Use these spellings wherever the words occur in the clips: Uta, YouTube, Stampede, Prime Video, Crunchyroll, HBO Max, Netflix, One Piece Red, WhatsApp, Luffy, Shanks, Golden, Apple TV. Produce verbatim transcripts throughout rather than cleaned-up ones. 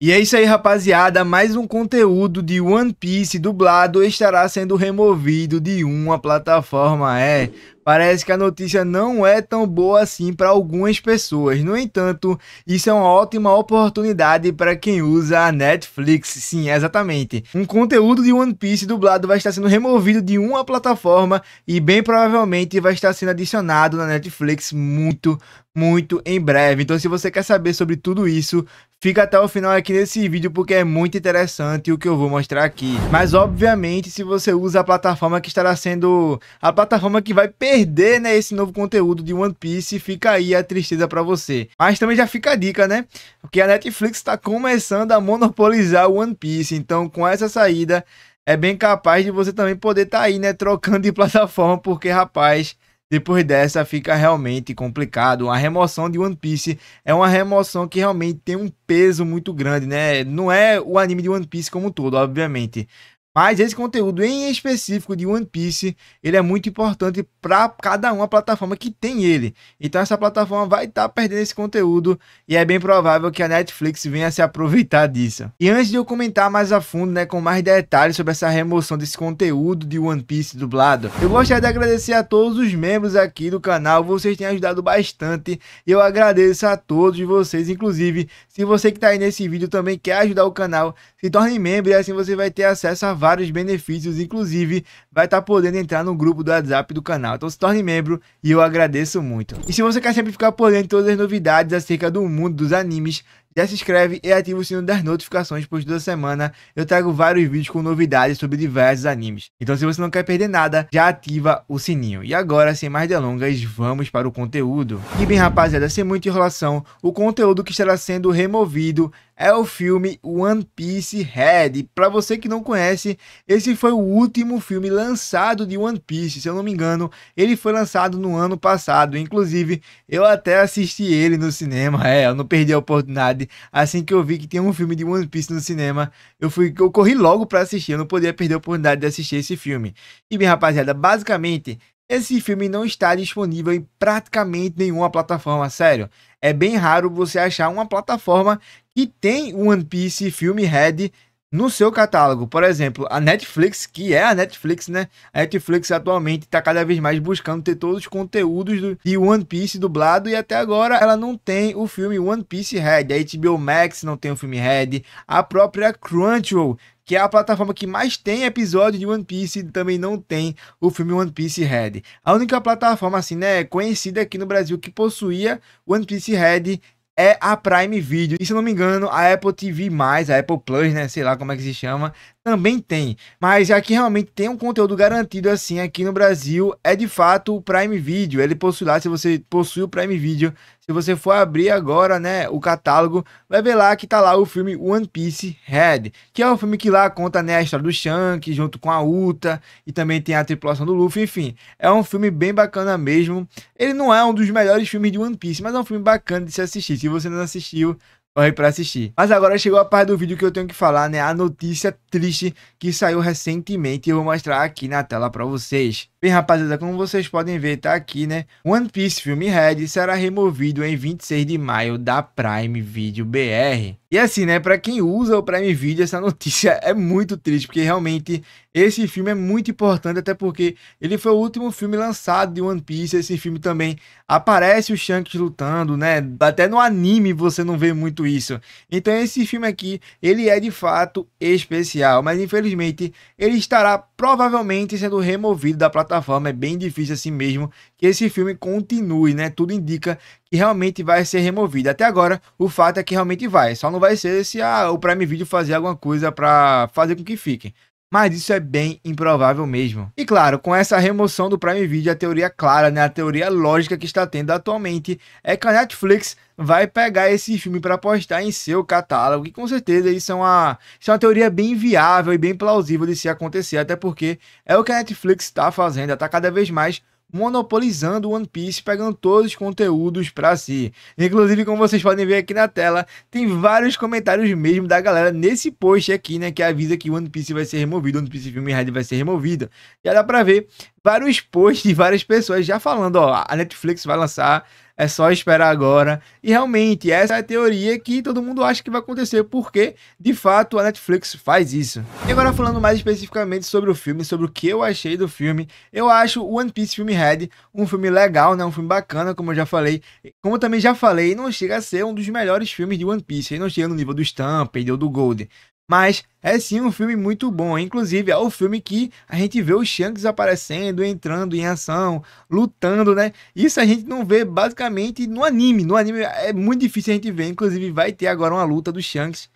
E é isso aí, rapaziada, mais um conteúdo de One Piece dublado estará sendo removido de uma plataforma, é... Parece que a notícia não é tão boa assim para algumas pessoas. No entanto, isso é uma ótima oportunidade para quem usa a Netflix. Sim, exatamente. Um conteúdo de One Piece dublado vai estar sendo removido de uma plataforma e bem provavelmente vai estar sendo adicionado na Netflix muito, muito em breve. Então, se você quer saber sobre tudo isso, fica até o final aqui nesse vídeo porque é muito interessante o que eu vou mostrar aqui. Mas, obviamente, se você usa a plataforma que estará sendo a plataforma que vai perder Perder, né, esse novo conteúdo de One Piece, fica aí a tristeza pra você. Mas também já fica a dica, né? Porque a Netflix tá começando a monopolizar o One Piece, então com essa saída é bem capaz de você também poder tá aí, né, trocando de plataforma, porque, rapaz, depois dessa fica realmente complicado. A remoção de One Piece é uma remoção que realmente tem um peso muito grande, né? Não é o anime de One Piece como um todo, obviamente. Mas esse conteúdo em específico de One Piece, ele é muito importante para cada uma plataforma que tem ele. Então essa plataforma vai estar perdendo esse conteúdo e é bem provável que a Netflix venha se aproveitar disso. E antes de eu comentar mais a fundo, né, com mais detalhes sobre essa remoção desse conteúdo de One Piece dublado, eu gostaria de agradecer a todos os membros aqui do canal, vocês têm ajudado bastante. Eu agradeço a todos vocês, inclusive, se você que está aí nesse vídeo também quer ajudar o canal, se torne membro e assim você vai ter acesso a vários vários benefícios, inclusive vai estar podendo entrar no grupo do WhatsApp do canal. Então se torne membro e eu agradeço muito. E se você quer sempre ficar por dentro de todas as novidades acerca do mundo dos animes, já se inscreve e ativa o sino das notificações, pois toda semana eu trago vários vídeos com novidades sobre diversos animes. Então se você não quer perder nada, já ativa o sininho. E agora, sem mais delongas, vamos para o conteúdo. E bem, rapaziada, sem muita enrolação, o conteúdo que estará sendo removido é o filme One Piece Red. Para você que não conhece, esse foi o último filme lançado de One Piece, se eu não me engano, ele foi lançado no ano passado. Inclusive, eu até assisti ele no cinema, é, eu não perdi a oportunidade. Assim que eu vi que tem um filme de One Piece no cinema, eu fui, eu corri logo para assistir, eu não podia perder a oportunidade de assistir esse filme. E bem, rapaziada, basicamente, esse filme não está disponível em praticamente nenhuma plataforma, sério. É bem raro você achar uma plataforma que tem One Piece filme Red no seu catálogo. Por exemplo, a Netflix, que é a Netflix, né? A Netflix atualmente está cada vez mais buscando ter todos os conteúdos do, de One Piece dublado e até agora ela não tem o filme One Piece Red. A H B O Max não tem o filme Red. A própria Crunchyroll, que é a plataforma que mais tem episódio de One Piece, também não tem o filme One Piece Red. A única plataforma assim, né, conhecida aqui no Brasil que possuía One Piece Red é a Prime Video. E se eu não me engano, a Apple T V mais, a Apple Plus, né, sei lá como é que se chama, também tem. Mas aqui realmente tem um conteúdo garantido assim aqui no Brasil, é de fato o Prime Video. Ele possui lá, se você possui o Prime Video, se você for abrir agora, né, o catálogo, vai ver lá que tá lá o filme One Piece Red, que é o filme que lá conta, né, a história do Shanks junto com a Uta e também tem a tripulação do Luffy. Enfim, é um filme bem bacana mesmo. Ele não é um dos melhores filmes de One Piece, mas é um filme bacana de se assistir. Se você não assistiu, corre pra assistir. Mas agora chegou a parte do vídeo que eu tenho que falar, né? A notícia triste que saiu recentemente e eu vou mostrar aqui na tela pra vocês. Bem, rapaziada, como vocês podem ver, tá aqui, né? One Piece Filme Red será removido em vinte e seis de maio da Prime Video B R. E assim, né? Pra quem usa o Prime Video, essa notícia é muito triste, porque realmente esse filme é muito importante, até porque ele foi o último filme lançado de One Piece. Esse filme também aparece o Shanks lutando, né? Até no anime você não vê muito isso. Então esse filme aqui, ele é de fato especial, mas infelizmente ele estará provavelmente sendo removido da plataforma. É bem difícil assim mesmo que esse filme continue, né? Tudo indica que realmente vai ser removido. Até agora, o fato é que realmente vai. Só não vai ser se ah, o Prime Video fazer alguma coisa para fazer com que fique. Mas isso é bem improvável mesmo. E claro, com essa remoção do Prime Video, a teoria clara, né, a teoria lógica que está tendo atualmente é que a Netflix vai pegar esse filme para postar em seu catálogo. E com certeza isso é, uma, isso é uma teoria bem viável e bem plausível de se acontecer. Até porque é o que a Netflix está fazendo. Está cada vez mais monopolizando One Piece, pegando todos os conteúdos pra si. Inclusive, como vocês podem ver aqui na tela, tem vários comentários mesmo da galera nesse post aqui, né, que avisa que One Piece vai ser removido, One Piece Filme Red vai ser removido. Já dá pra ver vários posts de várias pessoas já falando, ó, a Netflix vai lançar é só esperar agora. E realmente, essa é a teoria que todo mundo acha que vai acontecer, porque, de fato, a Netflix faz isso. E agora, falando mais especificamente sobre o filme, sobre o que eu achei do filme, eu acho o One Piece Red um filme legal, né? Um filme bacana, como eu já falei. Como eu também já falei, não chega a ser um dos melhores filmes de One Piece, ele não chega no nível do Stampede ou do Golden. Mas é sim um filme muito bom, inclusive é o filme que a gente vê o Shanks aparecendo, entrando em ação, lutando, né? Isso a gente não vê basicamente no anime, no anime é muito difícil a gente ver, inclusive vai ter agora uma luta do Shanks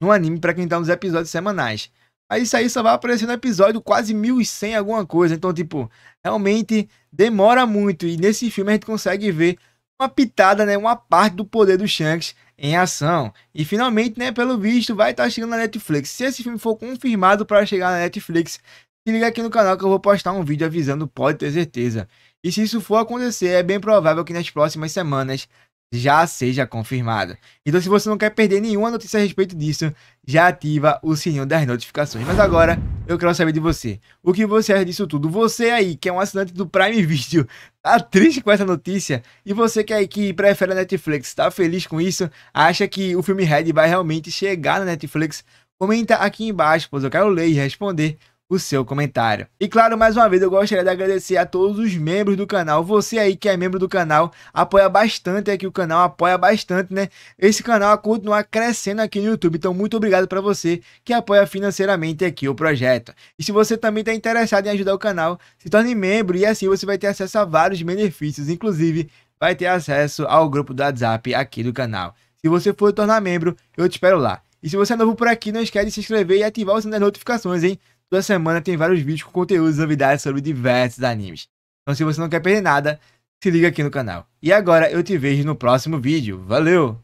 no anime para quem tá nos episódios semanais. Aí isso aí só vai aparecer no episódio quase mil e cem alguma coisa, então tipo, realmente demora muito e nesse filme a gente consegue ver uma pitada, né, uma parte do poder do Shanks em ação. E finalmente, né, pelo visto, vai estar chegando na Netflix. Se esse filme for confirmado para chegar na Netflix, se liga aqui no canal que eu vou postar um vídeo avisando, pode ter certeza. E se isso for acontecer, é bem provável que nas próximas semanas já seja confirmado. Então, se você não quer perder nenhuma notícia a respeito disso, já ativa o sininho das notificações. Mas agora, eu quero saber de você. O que você acha disso tudo? Você aí, que é um assinante do Prime Video, tá triste com essa notícia? E você que aí que prefere a Netflix, tá feliz com isso? Acha que o filme Red vai realmente chegar na Netflix? Comenta aqui embaixo, pois eu quero ler e responder o seu comentário. E claro, mais uma vez eu gostaria de agradecer a todos os membros do canal. Você aí que é membro do canal, apoia bastante aqui o canal, apoia bastante, né? Esse canal a continuar crescendo aqui no YouTube. Então muito obrigado para você que apoia financeiramente aqui o projeto. E se você também está interessado em ajudar o canal, se torne membro e assim você vai ter acesso a vários benefícios. Inclusive, vai ter acesso ao grupo do WhatsApp aqui do canal. Se você for tornar membro, eu te espero lá. E se você é novo por aqui, não esquece de se inscrever e ativar o sininho das notificações, hein? Toda semana tem vários vídeos com conteúdos e novidades sobre diversos animes. Então se você não quer perder nada, se liga aqui no canal. E agora eu te vejo no próximo vídeo. Valeu!